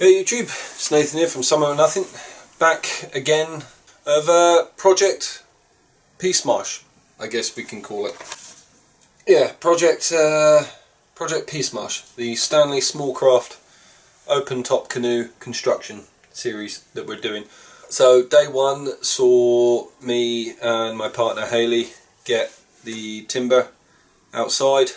Hey YouTube, it's Nathan here from Summit Or Nothing, back again of Project Peace Marsh, I guess we can call it. Yeah, Project Peace Marsh, the Stanley Smallcraft open top canoe construction series that we're doing. So day one saw me and my partner Hayley get the timber outside.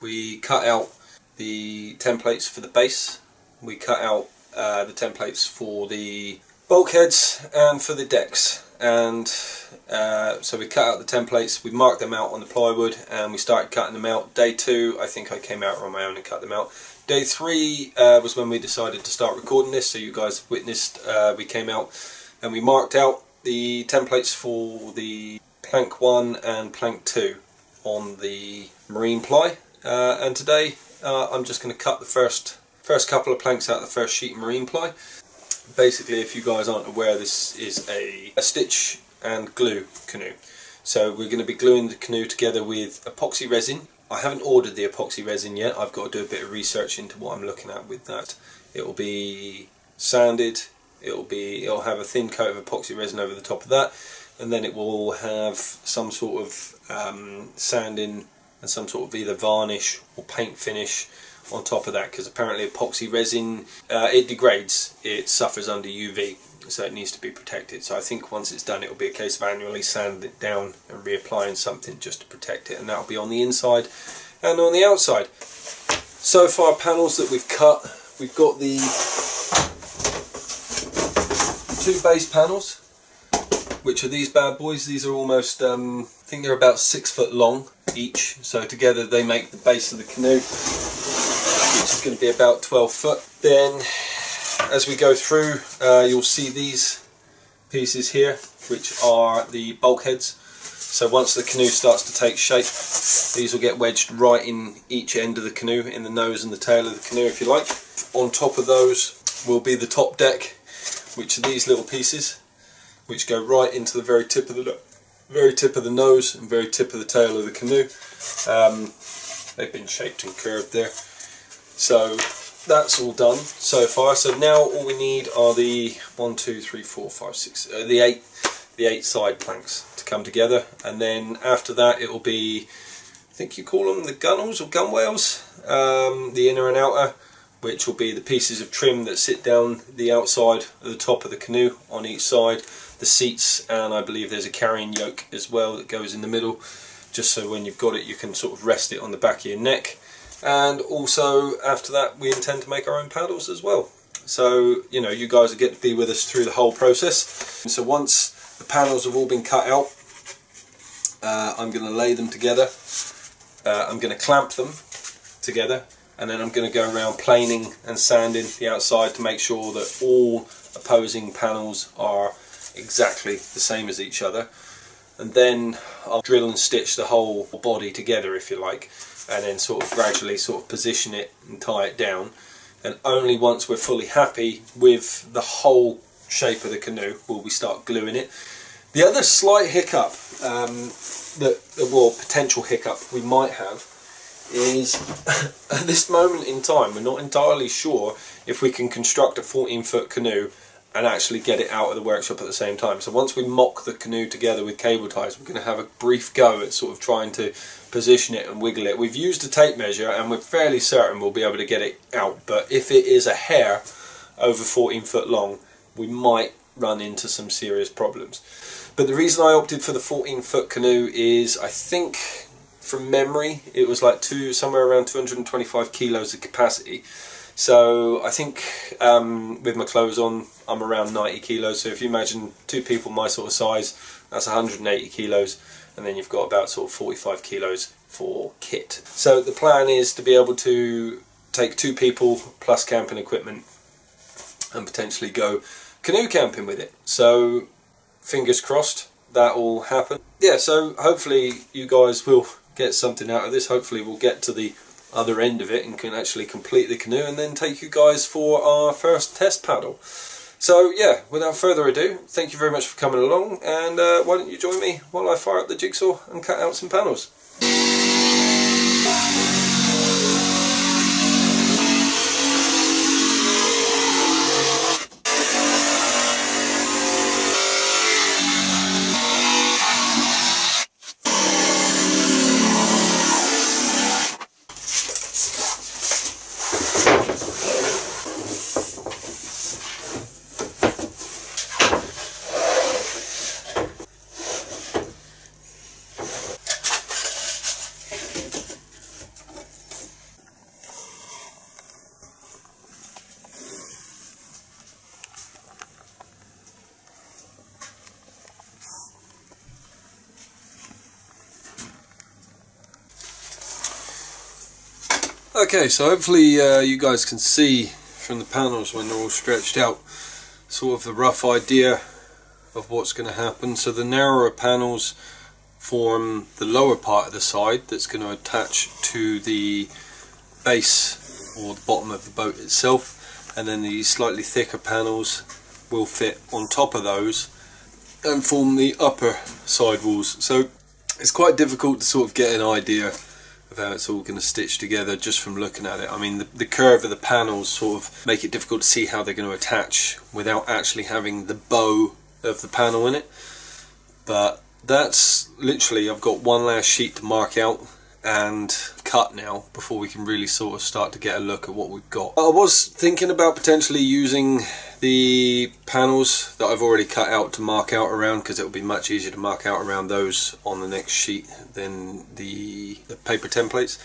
We cut out the templates for the base. We cut out the templates for the bulkheads and for the decks, and so we cut out the templates, we marked them out on the plywood, and we started cutting them out. Day two, I think I came out on my own and cut them out. Day three was when we decided to start recording this, so you guys witnessed we came out and we marked out the templates for the plank one and plank two on the marine ply, and today I'm just going to cut the first couple of planks out of the first sheet of marine ply. Basically, if you guys aren't aware, this is a stitch and glue canoe. So we're going to be gluing the canoe together with epoxy resin. I haven't ordered the epoxy resin yet. I've got to do a bit of research into what I'm looking at with that. It will be sanded. It'll have a thin coat of epoxy resin over the top of that, and then it will have some sort of sanding and some sort of either varnish or paint finish on top of that, because apparently epoxy resin, it degrades, it suffers under UV, so it needs to be protected. So I think once it's done, it'll be a case of annually sanding it down and reapplying something just to protect it, and that'll be on the inside and on the outside. So far, panels that we've cut, we've got the two base panels, which are these bad boys. These are almost, I think they're about 6 foot long each, so together they make the base of the canoe, which is going to be about 12 foot. Then as we go through, you'll see these pieces here, which are the bulkheads. So once the canoe starts to take shape, these will get wedged right in each end of the canoe, in the nose and the tail of the canoe, if you like. On top of those will be the top deck, which are these little pieces, which go right into the very tip of the nose and very tip of the tail of the canoe. They've been shaped and curved there. So that's all done so far. So now all we need are the 1, 2, 3, 4, 5, 6, the eight side planks to come together, and then after that it will be, I think you call them the gunwales or gunwales, the inner and outer, which will be the pieces of trim that sit down the outside of the top of the canoe on each side, the seats, and I believe there's a carrying yoke as well that goes in the middle, just so when you've got it you can sort of rest it on the back of your neck. And also after that we intend to make our own paddles as well. So, you know, you guys will get to be with us through the whole process. And so once the panels have all been cut out, I'm going to lay them together, I'm going to clamp them together, and then I'm going to go around planing and sanding the outside to make sure that all opposing panels are exactly the same as each other. And then I'll drill and stitch the whole body together, if you like, and then sort of gradually sort of position it and tie it down. And only once we're fully happy with the whole shape of the canoe will we start gluing it. The other slight hiccup, potential hiccup we might have, is at this moment in time we're not entirely sure if we can construct a 14-foot canoe and actually get it out of the workshop at the same time. So once we mock the canoe together with cable ties, we're going to have a brief go at sort of trying to position it and wiggle it. We've used a tape measure and we're fairly certain we'll be able to get it out, but if it is a hair over 14 foot long, we might run into some serious problems. But the reason I opted for the 14 foot canoe is, I think from memory it was like somewhere around 225 kilos of capacity. So I think with my clothes on, I'm around 90 kilos. So if you imagine two people my sort of size, that's 180 kilos. And then you've got about sort of 45 kilos for kit. So the plan is to be able to take two people plus camping equipment and potentially go canoe camping with it. So fingers crossed that will happen. Yeah, so hopefully you guys will get something out of this. Hopefully we'll get to the other end of it and can actually complete the canoe and then take you guys for our first test paddle. So yeah, without further ado, thank you very much for coming along, and why don't you join me while I fire up the jigsaw and cut out some panels. Okay, so hopefully you guys can see from the panels when they're all stretched out sort of the rough idea of what's going to happen. So the narrower panels form the lower part of the side that's going to attach to the base or the bottom of the boat itself, and then the slightly thicker panels will fit on top of those and form the upper sidewalls. So it's quite difficult to sort of get an idea of how it's all going to stitch together just from looking at it. I mean, the curve of the panels sort of make it difficult to see how they're going to attach without actually having the bow of the panel in it. But that's literally, I've got one last sheet to mark out and cut now before we can really sort of start to get a look at what we've got. I was thinking about potentially using the panels that I've already cut out to mark out around, because it will be much easier to mark out around those on the next sheet than the paper templates.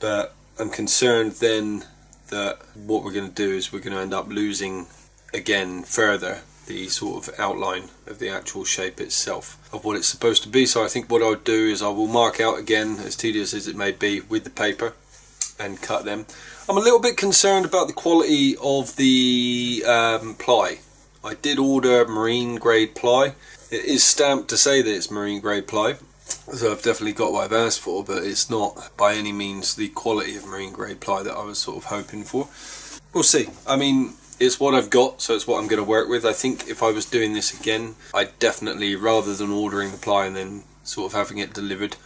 But I'm concerned then that what we're going to do is we're going to end up losing again further the sort of outline of the actual shape itself of what it's supposed to be. So I think what I'll do is I will mark out again, as tedious as it may be, with the paper and cut them. I'm a little bit concerned about the quality of the ply. I did order marine grade ply. It is stamped to say that it's marine grade ply, so I've definitely got what I've asked for, but it's not by any means the quality of marine grade ply that I was sort of hoping for. We'll see. I mean, it's what I've got, so it's what I'm going to work with. I think if I was doing this again, I'd definitely, rather than ordering the ply and then sort of having it delivered,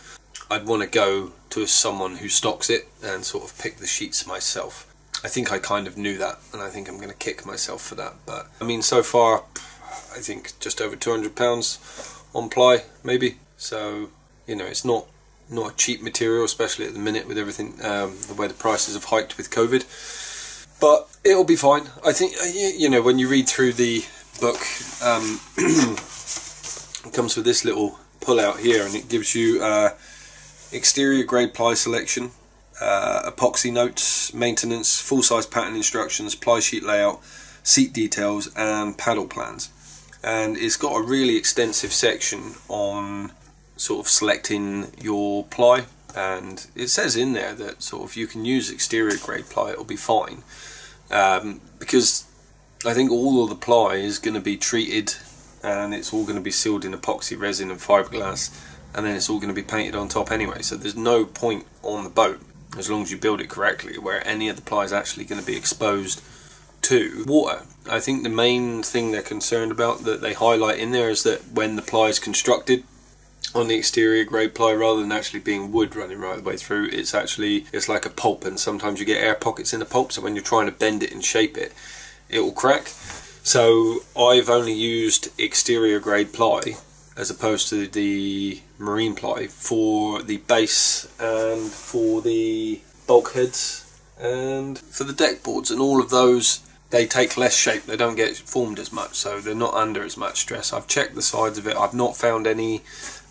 I'd want to go to someone who stocks it and sort of pick the sheets myself. I think I kind of knew that, and I think I'm going to kick myself for that. But I mean, so far, I think just over £200 on ply, maybe. So, you know, it's not a cheap material, especially at the minute with everything, the way the prices have hiked with COVID. But it'll be fine. I think, you know, when you read through the book, it comes with this little pull out here, and it gives you exterior grade ply selection, epoxy notes, maintenance, full-size pattern instructions, ply sheet layout, seat details and paddle plans. And it's got a really extensive section on sort of selecting your ply, and it says in there that sort of you can use exterior grade ply, it'll be fine, because I think all of the ply is going to be treated and it's all going to be sealed in epoxy resin and fiberglass, and then it's all going to be painted on top anyway, so there's no point on the boat, as long as you build it correctly, where any of the ply is actually going to be exposed to water. I think the main thing they're concerned about, that they highlight in there, is that when the ply is constructed on the exterior grade ply, rather than actually being wood running right the way through, it's like a pulp, and sometimes you get air pockets in the pulp, so when you're trying to bend it and shape it, it will crack. So I've only used exterior grade ply as opposed to the marine ply for the base and for the bulkheads and for the deck boards, and all of those, they take less shape, they don't get formed as much, so they're not under as much stress. I've checked the sides of it, I've not found any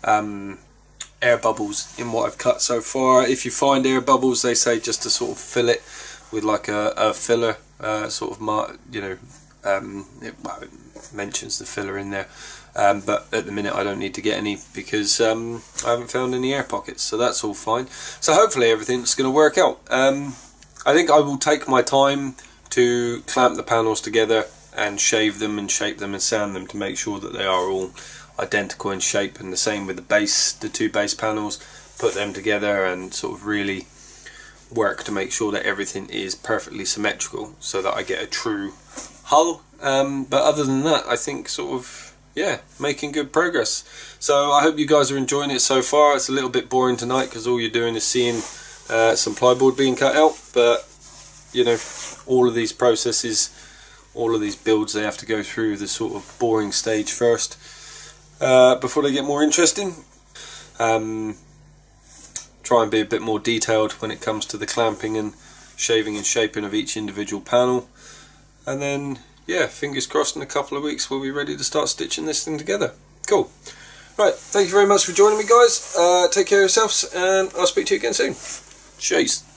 air bubbles in what I've cut so far. If you find air bubbles, they say just to sort of fill it with like a filler, sort of well, it mentions the filler in there, but at the minute I don't need to get any, because I haven't found any air pockets, so that's all fine. So hopefully everything's going to work out. I think I will take my time to clamp the panels together and shave them and shape them and sand them to make sure that they are all identical in shape, and the same with the base, the two base panels, put them together and sort of really work to make sure that everything is perfectly symmetrical so that I get a true hull. But other than that, I think sort of, yeah, making good progress. So I hope you guys are enjoying it so far. It's a little bit boring tonight because all you're doing is seeing some plyboard being cut out, but you know, all of these processes, all of these builds, they have to go through the sort of boring stage first before they get more interesting. Try and be a bit more detailed when it comes to the clamping and shaving and shaping of each individual panel, and then yeah, fingers crossed in a couple of weeks we'll be ready to start stitching this thing together. Cool. Right, thank you very much for joining me guys. Take care of yourselves, and I'll speak to you again soon. Cheers.